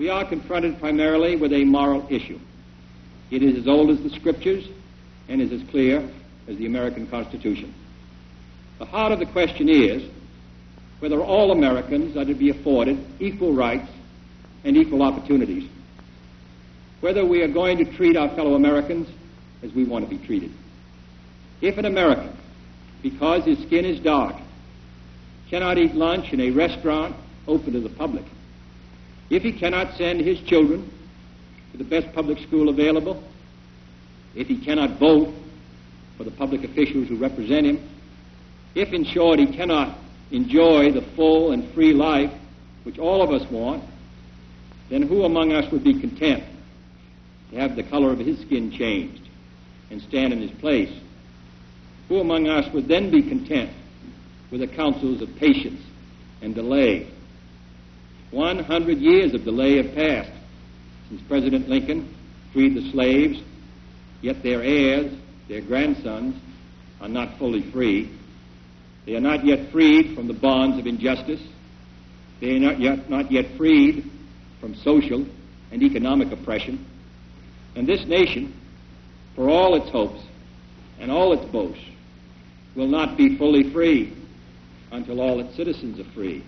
we are confronted primarily with a moral issue. It is as old as the Scriptures and is as clear as the American Constitution. The heart of the question is whether all Americans are to be afforded equal rights and equal opportunities, whether we are going to treat our fellow Americans as we want to be treated. If an American, because his skin is dark, cannot eat lunch in a restaurant open to the public, if he cannot send his children to the best public school available, if he cannot vote for the public officials who represent him, if, in short, he cannot enjoy the full and free life which all of us want, then who among us would be content to have the color of his skin changed and stand in his place? Who among us would then be content with the counsels of patience and delay? 100 years of delay have passed since President Lincoln freed the slaves, yet their heirs, their grandsons, are not fully free. They are not yet freed from the bonds of injustice. They are not yet freed from social and economic oppression. And this nation, for all its hopes and all its boasts, will not be fully free until all its citizens are free.